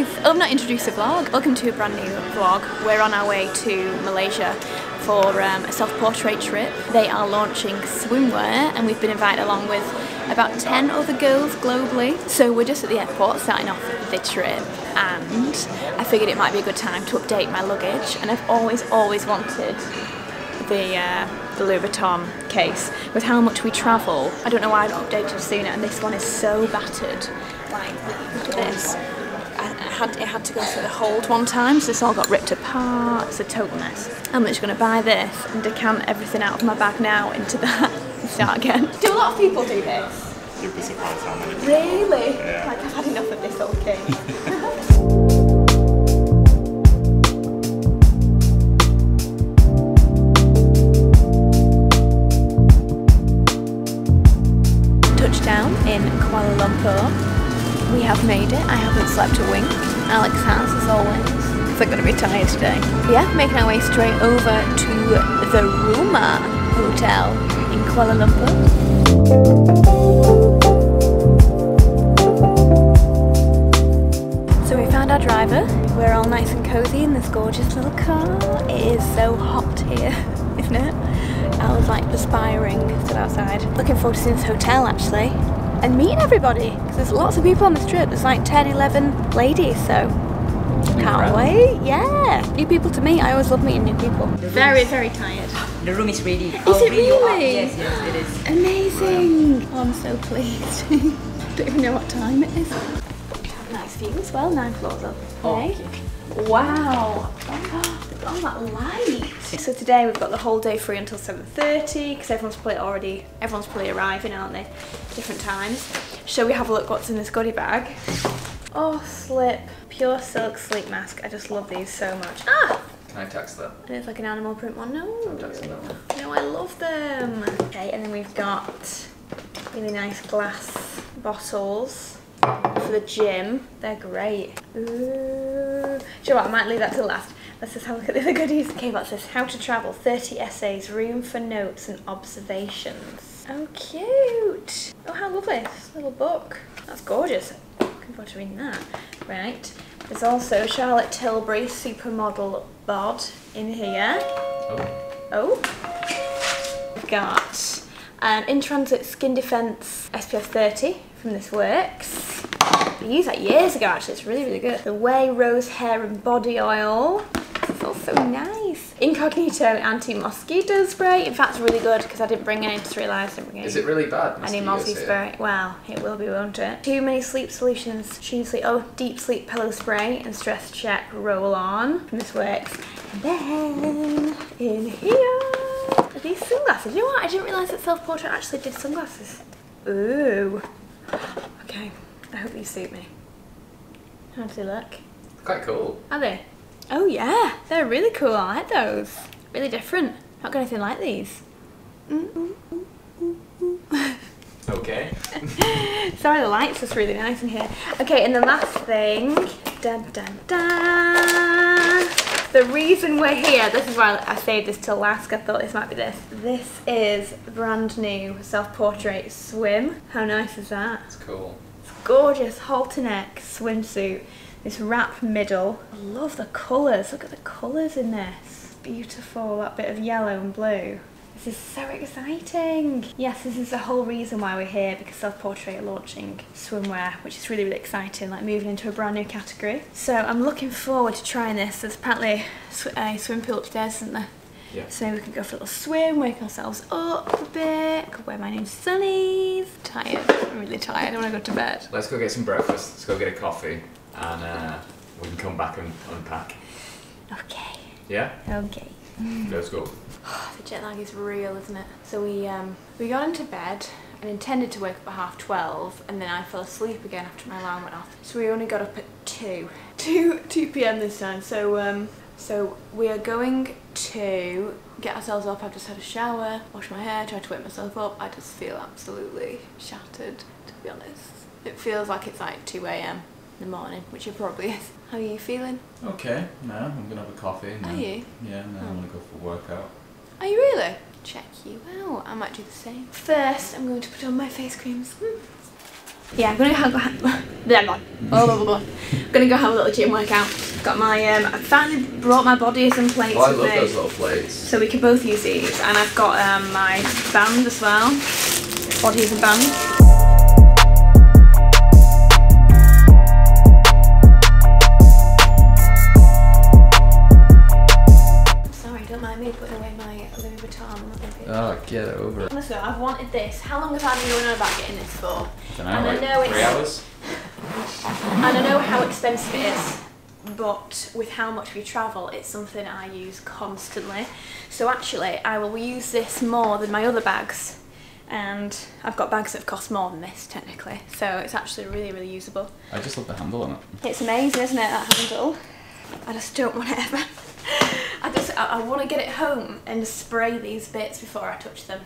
I've not introduced a vlog. Welcome to a brand new vlog. We're on our way to Malaysia for a self-portrait trip. They are launching swimwear and we've been invited along with about 10 other girls globally. So we're just at the airport starting off the trip, and I figured it might be a good time to update my luggage, and I've always wanted the Louis Vuitton case. With how much we travel, I don't know why I've updated sooner, and this one is so battered. Like, look at this. It had to go through the hold one time, so this all got ripped apart. It's a total mess. I'm just going to buy this and decant everything out of my bag now into that and start again. Do a lot of people do this? You'd be surprised how many people. Really? Yeah. Like, I've had enough of this old thing. Down in Kuala Lumpur. We have made it. I haven't slept a wink. Alex has, as always. Because I'm going to be tired today. Yeah, making our way straight over to the Ruma Hotel in Kuala Lumpur. So we found our driver. We're all nice and cozy in this gorgeous little car. It is so hot here, isn't it? I was like perspiring, stood outside. Looking forward to seeing this hotel actually, and meeting everybody, because there's lots of people on this trip. There's like 10, 11 ladies, so can't wait. Yeah, new people to meet. I always love meeting new people. Very, very tired. The room is ready. Is it really? Yes, yes, it is. Amazing. Oh, I'm so pleased. Don't even know what time it is. Nice view as well, 9 floors up. Okay. Wow. Oh, that light. So today we've got the whole day free until 7:30 because everyone's probably arriving, aren't they? Different times. Shall we have a look what's in this goodie bag? Oh, slip. Pure silk sleep mask. I just love these so much. Ah! Can I tax them? And it's like an animal print one. No. I'm taxing that one. No, I love them. Okay, and then we've got really nice glass bottles for the gym. They're great. Ooh. Do you know what? I might leave that to last. Let's just have a look at the other goodies. Okay, what's this? How to travel, 30 essays, room for notes and observations. Oh, cute. Oh, how lovely, this little book. That's gorgeous. Looking forward to reading that. Right, there's also Charlotte Tilbury Supermodel Bod in here. Oh. We've got In Transit Skin Defense SPF 30 from This Works. I used that years ago actually, it's really, really good. The Way Rose Hair and Body Oil. So nice. Incognito anti-mosquito spray. In fact, it's really good because I didn't bring any. I just realised I didn't bring any. Is it really bad? Any mosquito spray? Well, it will be, won't it? Too Many Sleep Solutions. Deep Sleep Pillow Spray and Stress Check Roll On. And this works. And then in here are these sunglasses. You know what? I didn't realise that Self-Portrait actually did sunglasses. Ooh. Okay. I hope these suit me. How do they look? Quite cool. Are they? Oh yeah, they're really cool. I like those. Really different. Not got anything like these. Okay. Sorry, the light's just really nice in here. Okay, and the last thing. Dun, dun, dun. The reason we're here, this is why I saved this till last. I thought this might be this. This is brand new Self-Portrait Swim. How nice is that? It's cool. It's gorgeous halter neck swimsuit. This wrap middle. I love the colours. Look at the colours in this. Beautiful, that bit of yellow and blue. This is so exciting. Yes, this is the whole reason why we're here, because Self-Portrait are launching swimwear, which is really, really exciting, like moving into a brand new category. So I'm looking forward to trying this. There's apparently a swim pool upstairs, isn't there? Yeah. So maybe we can go for a little swim, wake ourselves up a bit. I could wear my new sunnies. Tired, I'm really tired. I don't want to go to bed. Let's go get some breakfast. Let's go get a coffee. And we can come back and unpack. Okay. Yeah? Okay. Let's go. Oh, the jet lag is real, isn't it? So we got into bed and intended to wake up at 12:30, and then I fell asleep again after my alarm went off. So we only got up at 2 p.m. this time. So so we are going to get ourselves up. I've just had a shower, washed my hair, tried to wake myself up. I just feel absolutely shattered, to be honest. It feels like it's like 2 a.m. in the morning, which it probably is. How are you feeling? Okay, no, I'm gonna have a coffee. Are you? Yeah, and then I'm gonna go for a workout. Are you really? Check you out. I might do the same. First, I'm going to put on my face creams. yeah, I'm gonna go have a little gym workout. Got my I finally brought my Bodyism plates. Oh, I love those little plates. So we can both use these, and I've got my band as well, Bodyism band. Oh, get over it. Honestly, I've wanted this. How long have I been going on about getting this for? I don't know, like 3 hours? And I know how expensive it is, but with how much we travel, it's something I use constantly. So actually, I will use this more than my other bags. And I've got bags that have cost more than this, technically. So it's actually really, really usable. I just love the handle on it. It's amazing, isn't it, that handle? I just don't want it ever. I want to get it home and spray these bits before I touch them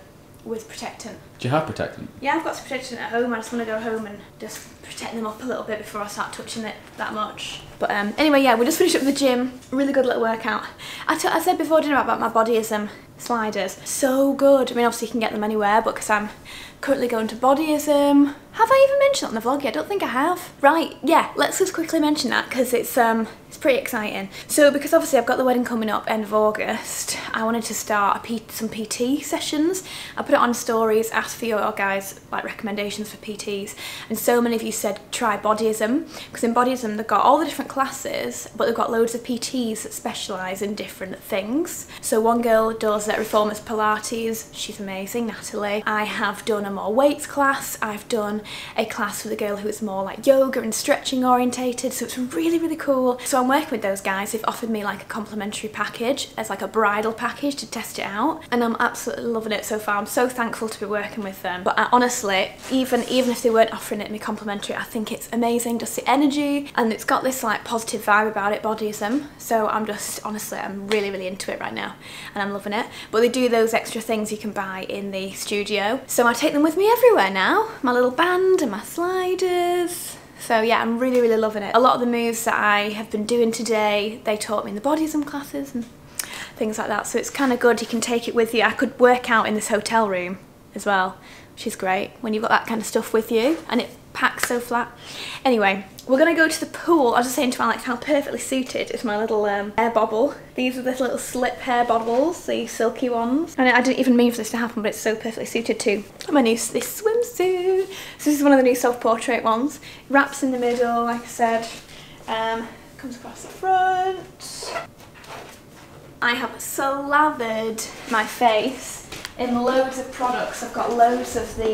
with protectant. Do you have protectant? Yeah, I've got some protectant at home. I just want to go home and just protect them up a little bit before I start touching it that much. But anyway, yeah, we just finished up the gym. Really good little workout. I said before dinner about my Bodyism sliders. So good. I mean, obviously you can get them anywhere, but because I'm currently going to Bodyism. Have I even mentioned that on the vlog yet? I don't think I have. Right, yeah, let's just quickly mention that because it's pretty exciting. So because obviously I've got the wedding coming up end of August, I wanted to start some PT sessions. I put it on stories, asked for your guys' like recommendations for PTs, and so many of you said try Bodyism, because in Bodyism they've got all the different classes, but they've got loads of PTs that specialise in different things. So one girl does reformers Pilates, she's amazing, Natalie. I have done a more weights class, I've done a class with a girl who is more like yoga and stretching orientated, so it's really, really cool. So I'm working with those guys. They've offered me like a complimentary package as like a bridal package to test it out, and I'm absolutely loving it so far. I'm so thankful to be working with them. But I, honestly, even if they weren't offering it me complimentary, I think it's amazing, just the energy, and it's got this like positive vibe about it, Bodyism. So I'm just, honestly, I'm really, really into it right now, and I'm loving it. But they do those extra things you can buy in the studio, so I take them with me everywhere now. My little band and my sliders. So yeah, I'm really, really loving it. A lot of the moves that I have been doing today, they taught me in the Bodyism classes and things like that. So it's kind of good, you can take it with you. I could work out in this hotel room as well, which is great when you've got that kind of stuff with you, and it packs so flat. Anyway, we're gonna go to the pool. I was just saying to Alex how perfectly suited is my little hair bobble. These are the little slip hair bobbles, the silky ones. And I didn't even mean for this to happen, but it's so perfectly suited to my new this swimsuit. So this is one of the new self-portrait ones. Wraps in the middle, like I said. Comes across the front. I have slathered my face in loads of products. I've got loads of the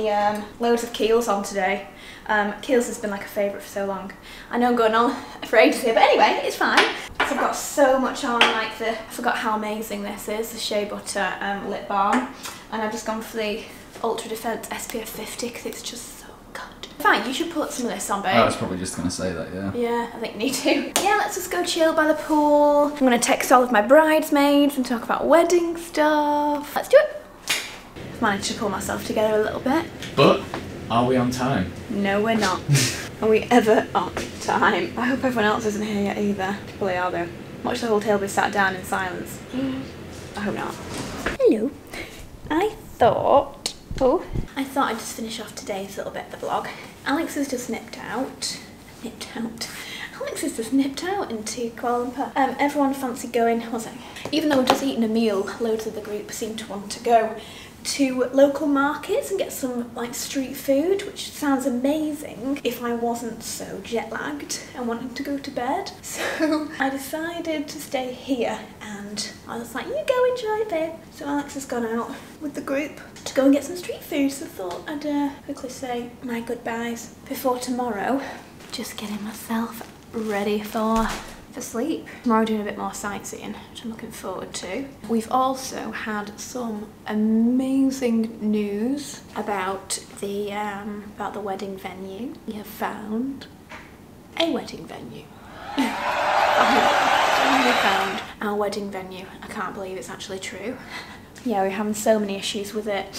Kiehl's on today. Kiehl's has been like a favourite for so long. I know I'm going on for ages here, but anyway, it's fine. So I've got so much on, like the, I forgot how amazing this is, the Shea Butter lip balm, and I've just gone for the Ultra Defense SPF 50 because it's just so good. In fact, you should put some of this on, babe. I was probably just going to say that, yeah. Yeah, I think you need to. Yeah, let's just go chill by the pool. I'm going to text all of my bridesmaids and talk about wedding stuff. Let's do it. Managed to pull myself together a little bit. But are we on time? No, we're not. Are we ever on time? I hope everyone else isn't here yet either. Well, they are though. Watch the whole table be sat down in silence. I hope not. Hello. I thought I'd just finish off today's little bit of the vlog. Alex has just nipped out. Alex has just nipped out into Kuala Lumpur. Everyone fancied going, even though we've just eaten a meal, loads of the group seemed to want to go to local markets and get some like street food, which sounds amazing if I wasn't so jet lagged and wanting to go to bed. So I decided to stay here, and I was like, you go enjoy, babe. So Alex has gone out with the group to go and get some street food, so I thought I'd quickly say my goodbyes before tomorrow. Just getting myself ready for sleep. Tomorrow doing a bit more sightseeing, which I'm looking forward to. We've also had some amazing news about the wedding venue. We have found a wedding venue. We found our wedding venue. I can't believe it's actually true. Yeah, we're having so many issues with it.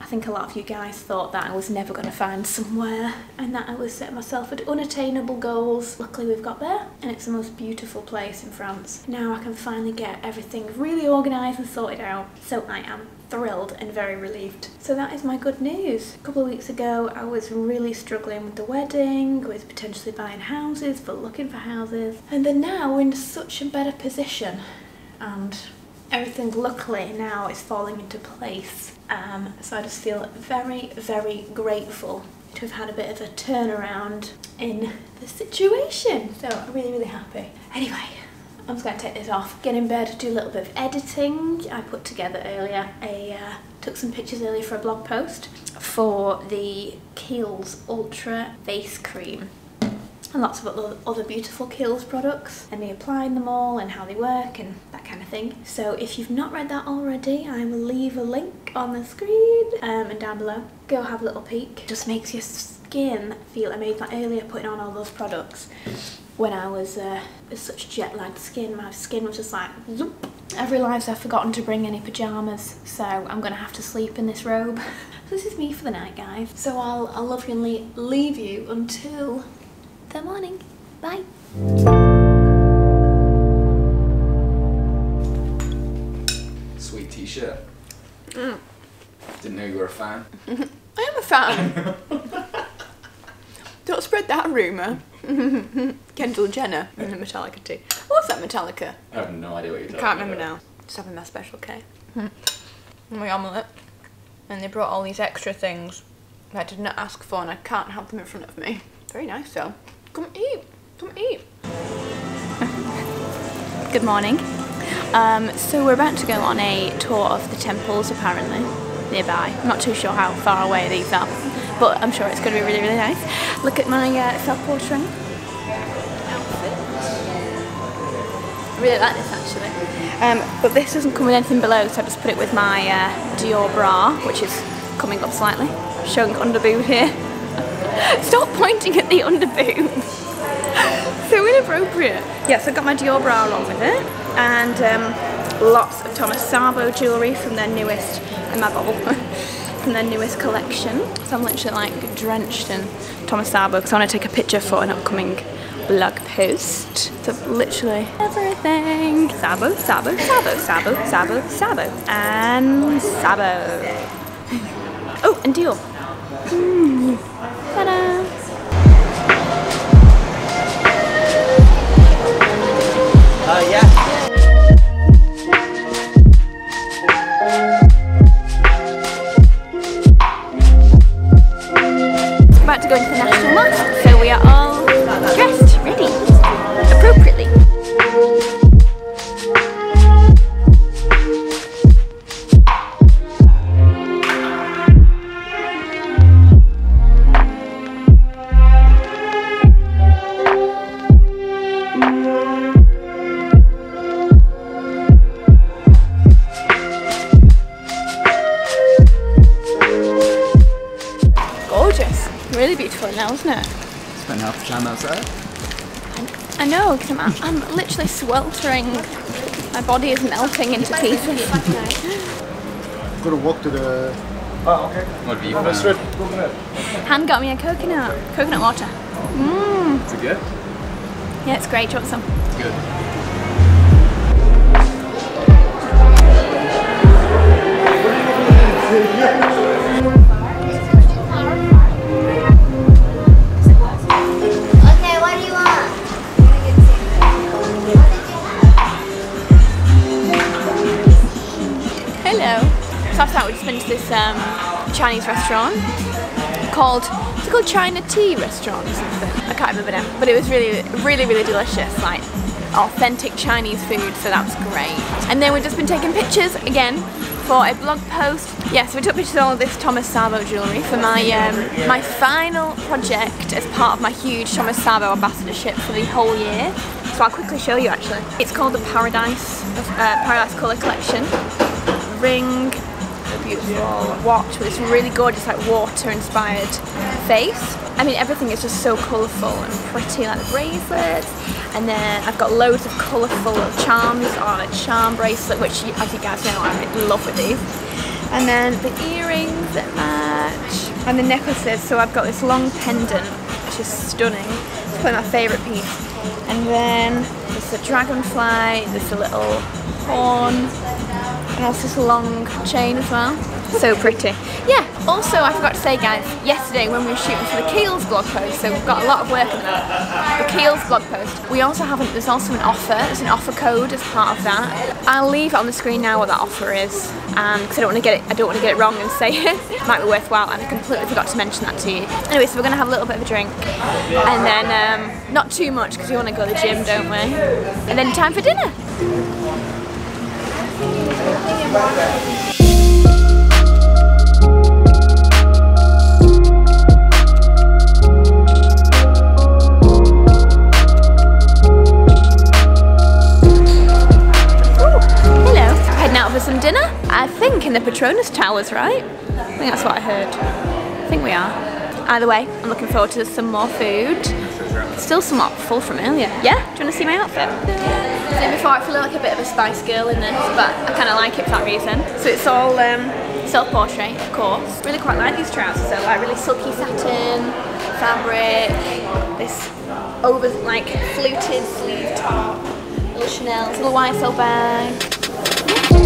I think a lot of you guys thought that I was never going to find somewhere and that I was setting myself at unattainable goals. Luckily we've got there, and it's the most beautiful place in France. Now I can finally get everything really organised and sorted out, so I am thrilled and very relieved. So that is my good news. A couple of weeks ago I was really struggling with the wedding, with potentially buying houses, but looking for houses, and then now we're in such a better position and everything luckily now is falling into place. So I just feel very, very grateful to have had a bit of a turnaround in the situation. So I'm really, really happy. Anyway, I'm just going to take this off, get in bed, do a little bit of editing. I put together earlier, I took some pictures earlier for a blog post for the Kiehl's Ultra Face Cream. And lots of other beautiful Kiehl's products and me applying them all and how they work and that kind of thing. So if you've not read that already, I will leave a link on the screen and down below. Go have a little peek. Just makes your skin feel... I made that earlier putting on all those products when I was with such jet-lagged skin. My skin was just like zoop. I've realised I've forgotten to bring any pyjamas, so I'm going to have to sleep in this robe. This is me for the night, guys. So I'll lovingly leave you until... Good morning. Bye. Sweet t-shirt. Mm. Didn't know you were a fan. I am a fan. Don't spread that rumour. Kendall Jenner in the Metallica tee. What was that Metallica? I have no idea what you're talking about. Can't remember now. Just having my special K. My omelette. And they brought all these extra things that I did not ask for and I can't have them in front of me. Very nice though. Come eat, come eat. Good morning. So we're about to go on a tour of the temples apparently nearby. I'm not too sure how far away these are, but I'm sure it's going to be really, really nice. Look at my self-portrait outfit. I really like this actually. But this doesn't come with anything below, so I just put it with my Dior bra, which is coming up slightly, showing underboob here. Stop pointing at the underboob. So inappropriate. Yes, I got my Dior bra along with it, and lots of Thomas Sabo jewellery from their newest, and my bottle from their newest collection. So I'm literally like drenched in Thomas Sabo because I want to take a picture for an upcoming blog post. So literally everything. Sabo, Sabo, Sabo, Sabo, Sabo, Sabo, and Sabo. Oh, and Dior. Ta-da! Yeah. About to go into the National Mall, so we are all dressed, ready, appropriately. Wasn't it? Spent half the time outside. I know, because I'm literally sweltering. My body is melting into pieces. Got to walk to the... Oh, okay. What have you found? Han got me a coconut water. Mmm. Is it good? Yeah, it's great. Do you want some? It's good. This Chinese restaurant called, it's called China Tea Restaurant or something, I can't remember now, but it was really, really, really delicious, like authentic Chinese food, so that was great. And then we've just been taking pictures again for a blog post. Yes, yeah, so we took pictures of all of this Thomas Sabo jewellery for my final project as part of my huge Thomas Sabo ambassadorship for the whole year. So I'll quickly show you actually. It's called the Paradise Colour Collection. Ring. Beautiful watch with this really gorgeous like water inspired face. I mean everything is just so colourful and pretty, like the bracelets, and then I've got loads of colourful charms on a charm bracelet, which as you guys know I'm in love with these. and then the earrings that match, and the necklaces. So I've got this long pendant, which is stunning. It's probably my favourite piece. And then there's the dragonfly, there's a little horn, and also this long chain as well. So pretty. Yeah, also I forgot to say guys, yesterday when we were shooting for the Kiehl's blog post, so we've got a lot of work in that, the Kiehl's blog post, we also have, there's also an offer, there's an offer code as part of that. I'll leave it on the screen now what that offer is, because I don't want to get it wrong and say it might be worthwhile, and I completely forgot to mention that to you. Anyway, so we're going to have a little bit of a drink, and then not too much because we want to go to the gym, don't we? And then time for dinner! Some dinner, I think, in the Petronas Towers, right? I think that's what I heard. I think we are. Either way, I'm looking forward to some more food. Still somewhat full from earlier. Yeah? Do you want to see my outfit? Yeah. So before, I feel like a bit of a Spice Girl in this, but I kind of like it for that reason. So it's all self-portrait, of course. Really quite like these trousers, they're like really silky satin fabric, this over like fluted sleeve top, little Chanel, little YSL bag. I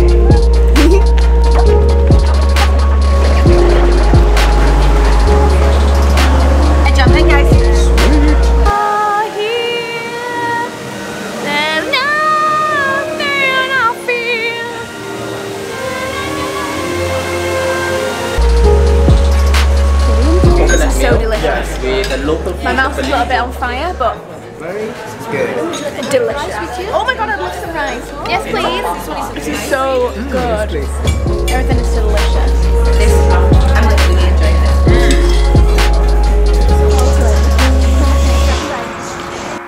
jump in, guys. Oh, here, there's nothing I feel. This is so delicious. My mouth's a little bit on fire, but. It's good. Delicious. Oh my god, I'd love some rice. Yes, please. This is so good. Everything is delicious. This, I'm like really enjoying this. I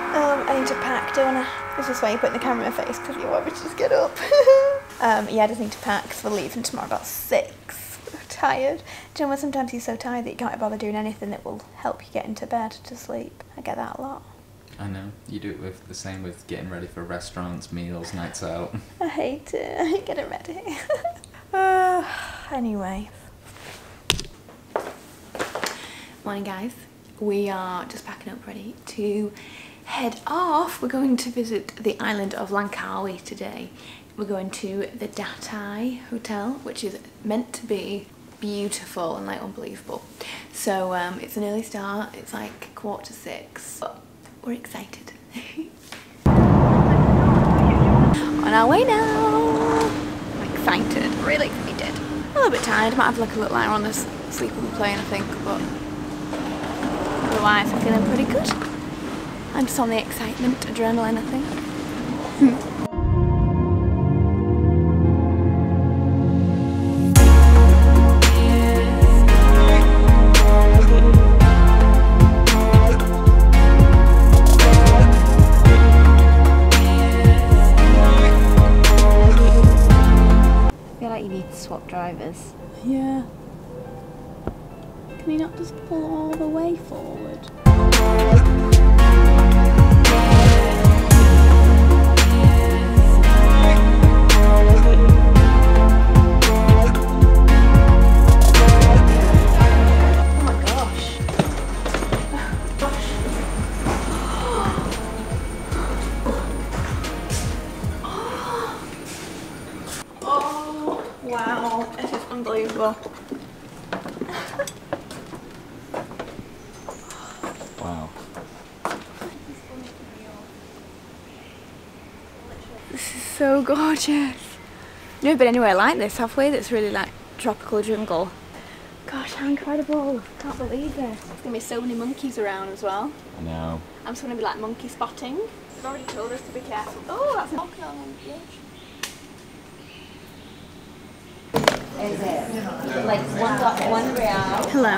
need to pack, don't I? This is why you put the camera in my face, because you want me to just get up. Yeah, I just need to pack, because we're leaving tomorrow about 6. I'm tired. Do you know when sometimes you're so tired that you can't bother doing anything that will help you get into bed to sleep? I get that a lot. I know, you do it with the same with getting ready for restaurants, meals, nights out. I hate it, I hate getting ready. Anyway. Morning guys, we are just packing up ready to head off. We're going to visit the island of Langkawi today. We're going to the Datai Hotel, which is meant to be beautiful and like unbelievable. So it's an early start, it's like 6:15. We're excited. On our way now. I'm excited, really excited. A little bit tired, might have like a little later on this sleepable plane, I think, but otherwise I'm feeling pretty good. I'm just on the excitement, adrenaline, I think. Drivers. Yeah. Can you not just pull all the way forward? Oh my gosh. Oh. Wow, this is unbelievable. Wow. This is so gorgeous. We've never been anywhere like this, have we? That's really like tropical jungle. Gosh, how incredible. Can't believe this. There's gonna be so many monkeys around as well. I know. I'm just gonna be like monkey spotting. They've already told us to be careful. Oh, that's a monkey on the edge. Is it? Like $1. Hello.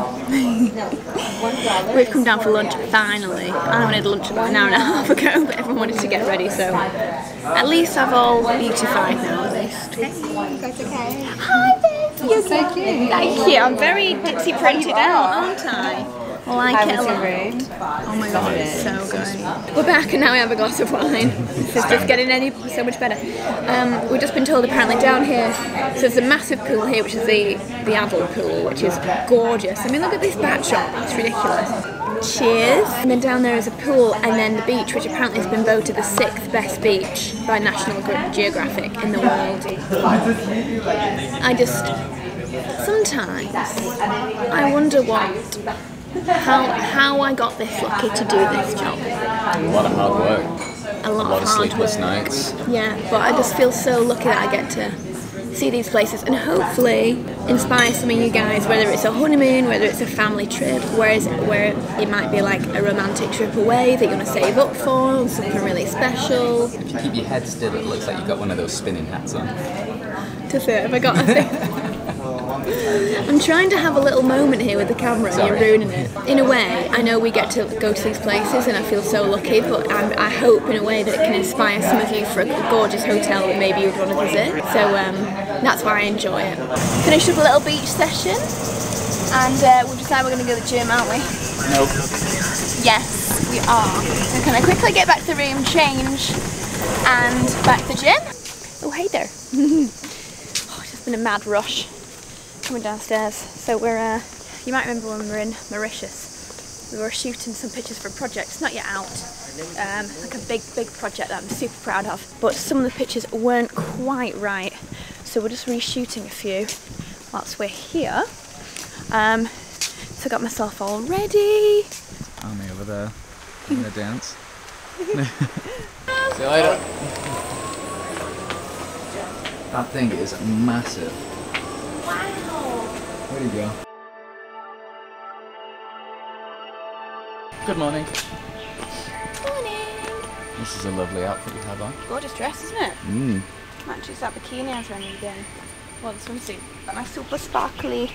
We've come down for lunch finally. I wanted lunch about an hour and a half ago, but everyone wanted to get ready, so at least I've all beautified now. At least. That's okay. Hi, babe. You're so cute. Thank you. I'm very Dixie printed out, aren't I? like it a lot. Oh my god, it's so good. We're back and now we have a glass of wine. This is just getting so much better. We've just been told apparently down here, so there's a massive pool here, which is the adult pool, which is gorgeous. I mean, look at this bat shop, it's ridiculous. Cheers. And then down there is a pool and then the beach, which apparently has been voted the 6th best beach by National Geographic in the world. I just, sometimes, I wonder what, how I got this lucky to do this job. A lot of hard work. A lot of sleepless nights. Yeah, but I just feel so lucky that I get to see these places and hopefully inspire some of you guys, whether it's a honeymoon, whether it's a family trip, where it might be like a romantic trip away that you want to save up for, something really special. If you keep your head still, it looks like you've got one of those spinning hats on. Does it? Have I got a thing? I'm trying to have a little moment here with the camera. Sorry. And you're ruining it. In a way, I know we get to go to these places and I feel so lucky, but I hope in a way that it can inspire some of you for a gorgeous hotel that maybe you'd want to visit. So, that's why I enjoy it. Finished up a little beach session and we've decided we're going to go to the gym, aren't we? Nope. Yes, we are. We're going to quickly get back to the room, change and back to the gym. Oh, hey there. Oh, it's just been a mad rush coming downstairs. So we're, you might remember when we were in Mauritius, we were shooting some pictures for a project. It's not yet out. Like a big project that I'm super proud of. But some of the pictures weren't quite right. So we're just reshooting a few whilst we're here. So I got myself all ready. Army over there. I'm gonna dance. See you later. That thing is massive. Wow. Where'd he go? Good morning. Good morning. This is a lovely outfit you have on. Gorgeous dress, isn't it? Mm. Matches that bikini I was wearing again. Well, the swimsuit. But my super sparkly.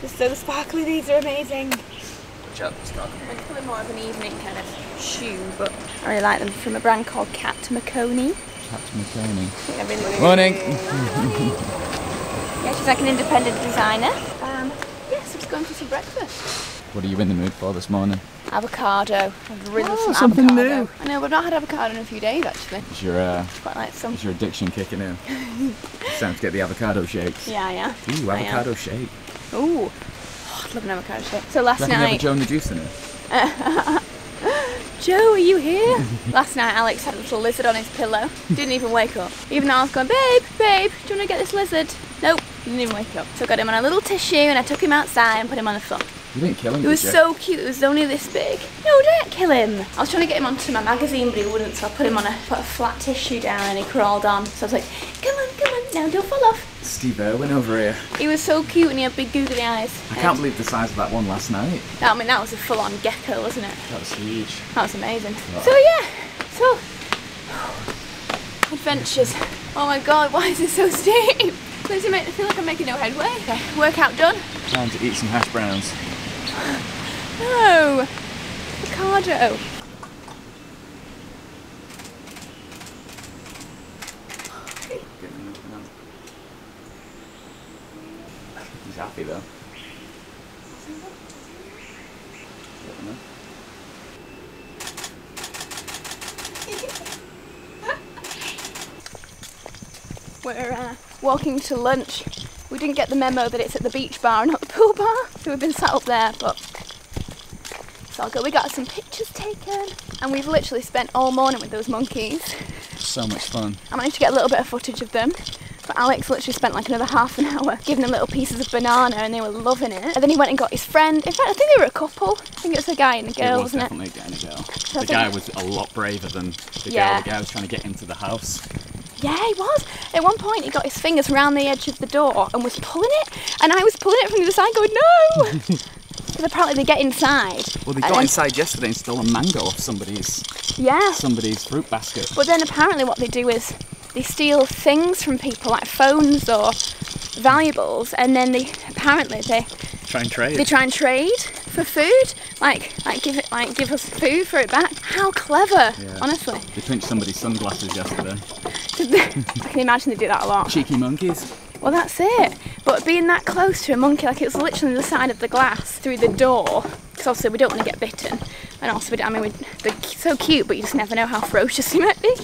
They're so sparkly, these are amazing. Watch out, sparkly. It's probably more of an evening kind of shoe, but I really like them. From a brand called Cat Maconie. Cat Maconie. Yeah, really. Morning! Yeah, she's like an independent designer. Yeah, so I'm just going for some breakfast. What are you in the mood for this morning? Avocado. I've risen something avocado. New. I know, we've not had avocado in a few days actually. Is your, quite like some. Is your addiction kicking in? It's time to get the avocado shakes. Yeah, yeah. Ooh, avocado shake. Ooh. Oh, I'd love an avocado shake. So last night. Have a Joe and the Juice in it. Joe, are you here? Last night Alex had a little lizard on his pillow. Didn't even wake up. Even though I was going, babe, babe, do you want to get this lizard? Nope, he didn't even wake up. So I got him on a little tissue and I took him outside and put him on the floor. You didn't kill him, did you? It was so cute, it was only this big. No, don't kill him. I was trying to get him onto my magazine, but he wouldn't, so I put him on put a flat tissue down and he crawled on. So I was like, come on, come on, now don't fall off. Steve Irwin over here. He was so cute and he had big googly eyes. I can't believe the size of that one last night. I mean, that was a full-on gecko, wasn't it? That was huge. That was amazing. Wow. So yeah, so, adventures. Oh my God, why is it so steep? Does it make, I feel like I'm making no headway. Okay, workout done. Time to eat some hash browns. No! Avocado! He's happy though. We're walking to lunch. We didn't get the memo that it's at the beach bar and not the pool bar, so we've been sat up there, but it's all good. We got some pictures taken, and we've literally spent all morning with those monkeys. So much fun. I managed to get a little bit of footage of them, but Alex literally spent like another half an hour giving them little pieces of banana, and they were loving it. And then he went and got his friend. In fact, I think they were a couple. I think it was a guy and a girl, wasn't it? It was definitely a guy and a girl. So the guy was a lot braver than the girl. The guy was trying to get into the house. Yeah, he was. At one point, he got his fingers around the edge of the door and was pulling it, and I was pulling it from the other side going, no! Because apparently they get inside. Well, they got inside yesterday and stole a mango off somebody's fruit basket. But then apparently what they do is they steal things from people, like phones or valuables, and then they try and trade. They try and trade for food, like give us food for it back. How clever, honestly. They pinched somebody's sunglasses yesterday. I can imagine they do that a lot. Cheeky monkeys. Well, that's it. But being that close to a monkey, like it was literally on the side of the glass through the door, because obviously we don't want to get bitten, and also, I mean, they're so cute, but you just never know how ferocious you might be.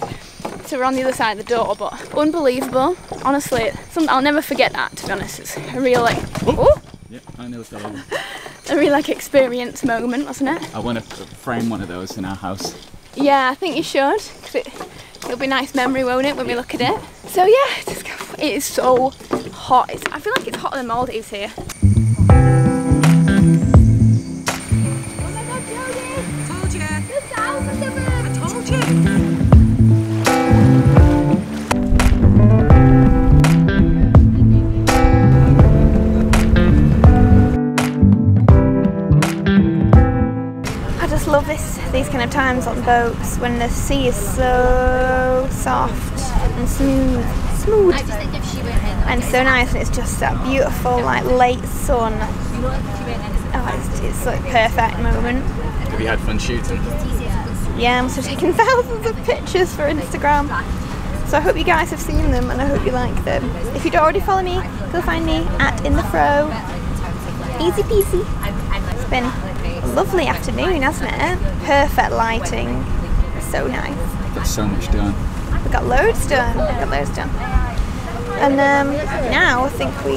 So we're on the other side of the door, but unbelievable. Honestly, I'll never forget that, to be honest. It's a real, like, oh! Yeah, I nearly fell over. A real, like, experience moment, wasn't it? I want to frame one of those in our house. Yeah, I think you should, because it'll be a nice memory, won't it, when we look at it? So yeah, it is so hot. I feel like it's hotter than Maldives here. These kind of times on boats when the sea is so soft and smooth and so nice, and it's just that beautiful, like, late sun. Oh, it's like perfect moment. Have you had fun shooting? Yeah, I'm still taking thousands of pictures for Instagram. So I hope you guys have seen them and I hope you like them. If you don't already follow me, go find me at Inthefrow. Easy peasy. It's been lovely afternoon, hasn't it? Perfect lighting. It's so nice. We've got so much done. We've got loads done. And now I think we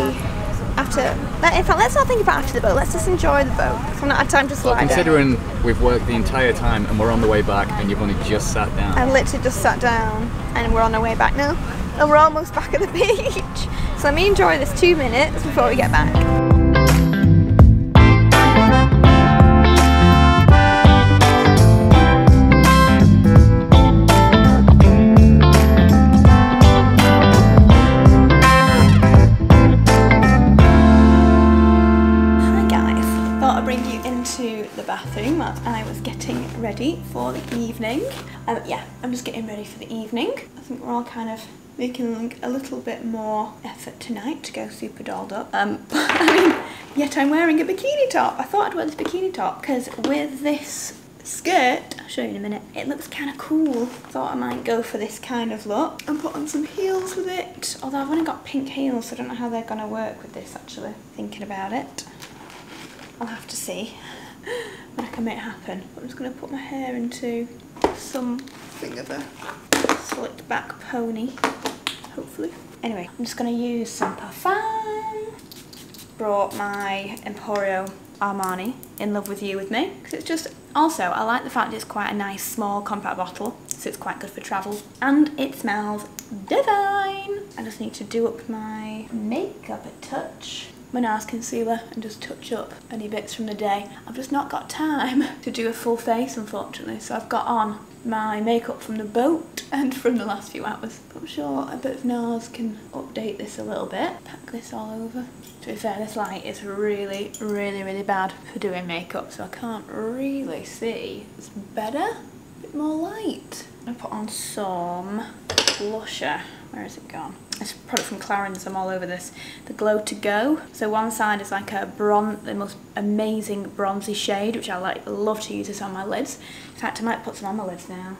have to. In fact, let's not think about after the boat. Let's just enjoy the boat. I've not had time to slide. Well, considering we've worked the entire time and we're on the way back, and you've only just sat down. I literally just sat down, and we're on our way back now. And we're almost back at the beach. So let me enjoy this 2 minutes before we get back. Bathroom as I was getting ready for the evening. Yeah, I'm just getting ready for the evening. I think we're all kind of making a little bit more effort tonight to go super dolled up. Yet I'm wearing a bikini top. I thought I'd wear this bikini top because with this skirt, I'll show you in a minute, it looks kind of cool. Thought I might go for this kind of look and put on some heels with it. Although I've only got pink heels, so I don't know how they're gonna work with this, actually. Thinking about it, I'll have to see. But I can make it happen. I'm just going to put my hair into something of a slicked back pony, hopefully. Anyway, I'm just going to use some parfum. Brought my Emporio Armani In Love With You With Me, because it's just, also I like the fact it's quite a nice small compact bottle, so it's quite good for travel, and it smells divine. I just need to do up my makeup a touch. My NARS concealer and just touch up any bits from the day. I've just not got time to do a full face, unfortunately, so I've got on my makeup from the boat and from the last few hours. But I'm sure a bit of NARS can update this a little bit. Pack this all over. To be fair, this light is really, really, really bad for doing makeup, so I can't really see. It's better, a bit more light. I put on some blusher. Where has it gone? It's a product from Clarins, I'm all over this. The Glow To Go. So one side is like a bronze, the most amazing bronzy shade, which I like. Love to use this on my lids. In fact, I might put some on my lids now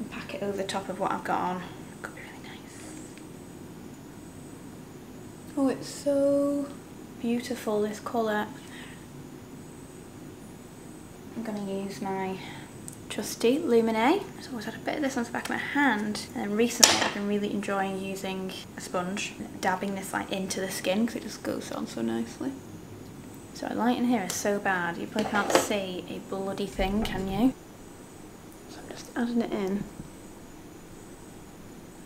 and pack it over the top of what I've got on. It could be really nice. Oh, it's so beautiful, this colour. I'm going to use my trusty Luminae. I've always had a bit of this on the back of my hand, and recently I've been really enjoying using a sponge, dabbing this like into the skin because it just goes on so nicely. So the light in here is so bad, you probably can't see a bloody thing, can you? So I'm just adding it in.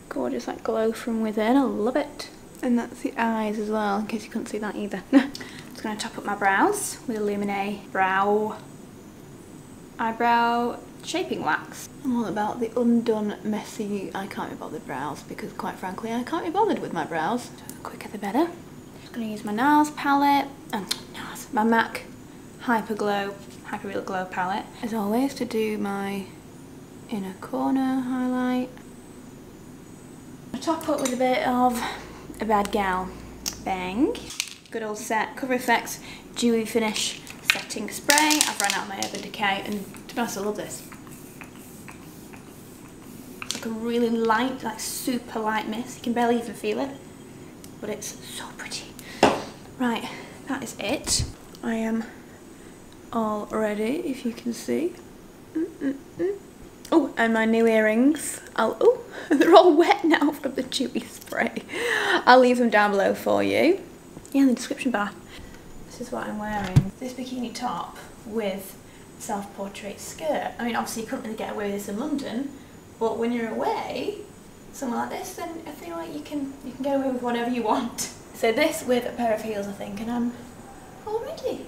Gorgeous, like, glow from within, I love it. And that's the eyes as well, in case you couldn't see that either. I'm just going to top up my brows with a Luminae eyebrow shaping wax. I'm all about the undone, messy, I can't be bothered brows, because quite frankly I can't be bothered with my brows. So the quicker the better. I'm just going to use my NARS palette, my MAC Hyper Real Glow palette, as always, to do my inner corner highlight. I top up with a bit of a Bad Gal Bang. Good old set, Cover FX Dewy Finish Setting Spray. I've run out of my Urban Decay, and to be honest, I love this. Like a really light, like super light mist. You can barely even feel it, but it's so pretty. Right, that is it. I am already, if you can see. Oh, and my new earrings. Oh, they're all wet now from the chewy spray. I'll leave them down below for you. Yeah, in the description bar. This is what I'm wearing. This bikini top with self-portrait skirt. I mean, obviously you couldn't really get away with this in London, but when you're away, somewhere like this, then I feel like you can get away with whatever you want. So this with a pair of heels, I think, and I'm all ready.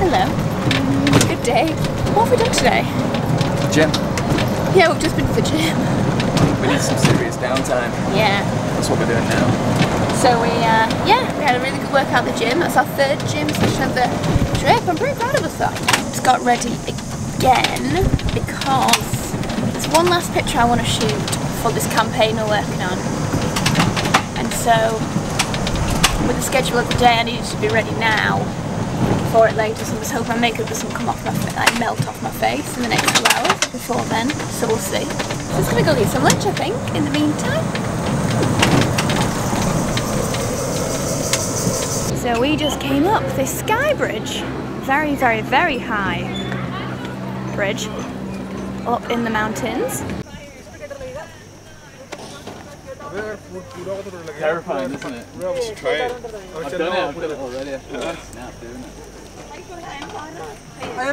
Hello. Good day. What have we done today? Gym. Yeah, we've just been to the gym. We need some serious downtime. Yeah. That's what we're doing now. So we had a really good workout at the gym. That's our third gym session of the trip. I'm pretty proud of us though. Just got ready again because there's one last picture I want to shoot for this campaign we're working on. And so with the schedule of the day, I needed to be ready now for it later. So I'm just hoping my makeup doesn't come off my face, like melt off my face in the next 2 hours before then. So we'll see. So I'm just gonna go get some lunch, I think, in the meantime. So we just came up this sky bridge, very, very, very high bridge up in the mountains. Terrifying, isn't it? Just try it. I've done it already. I snapped doing it. I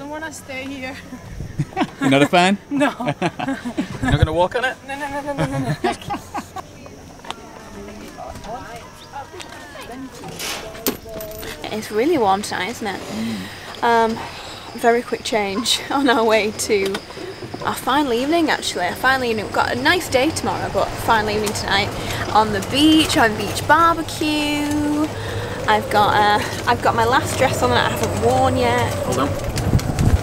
don't want to stay here. You're not a fan? No. You're not going to walk on it? No. It's really warm tonight, isn't it? Very quick change on our way to our final evening, actually. Our final evening. We've got a nice day tomorrow, but final evening tonight on the beach, having beach barbecue. I've got my last dress on that I haven't worn yet. Hold on.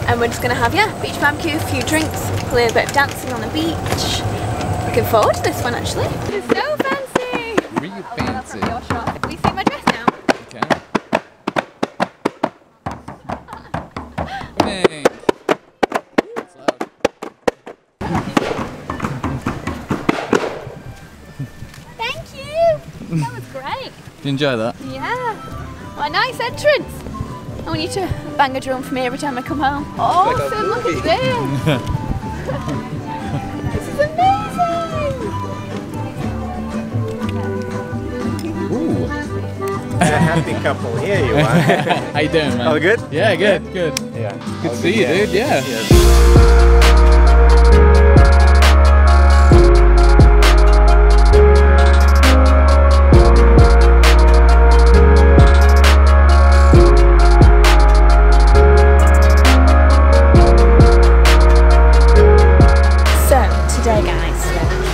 And we're just going to have, beach barbecue, a few drinks, play a bit of dancing on the beach. Looking forward to this one, actually. It's so fancy! Really fancy. Can you see my dress now? Okay. Hey. It's loud. Thank you! That was great. Did you enjoy that? Yeah. What a nice entrance. I want you to bang a drum for me every time I come home. Awesome, look at this! This is amazing! Ooh! A happy couple, here you are. How you doing, man? All good? Yeah, good. Yeah. Good to see you, dude,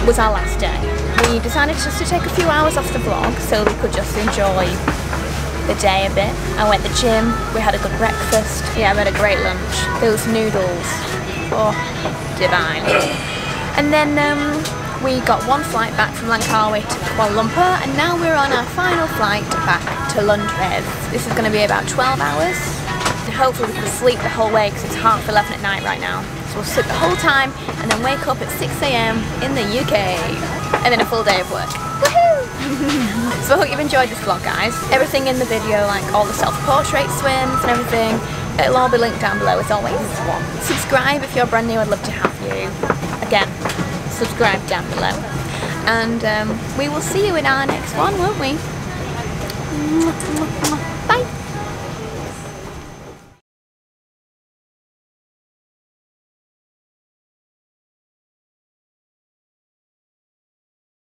Was our last day. We decided just to take a few hours off the vlog so we could just enjoy the day a bit. I went to the gym, we had a good breakfast, I had a great lunch. Those noodles, divine. And then we got one flight back from Langkawi to Kuala Lumpur, and now we're on our final flight back to Londres. This is going to be about 12 hours, and hopefully we can sleep the whole way because it's 11:30 at night right now. So we'll sleep the whole time and then wake up at 6 AM in the UK. And then a full day of work. Woohoo! So I hope you've enjoyed this vlog, guys. Everything in the video, like all the self-portrait swims and everything, it'll all be linked down below as always. Subscribe if you're brand new, I'd love to have you. Again, subscribe down below. And we will see you in our next one, won't we?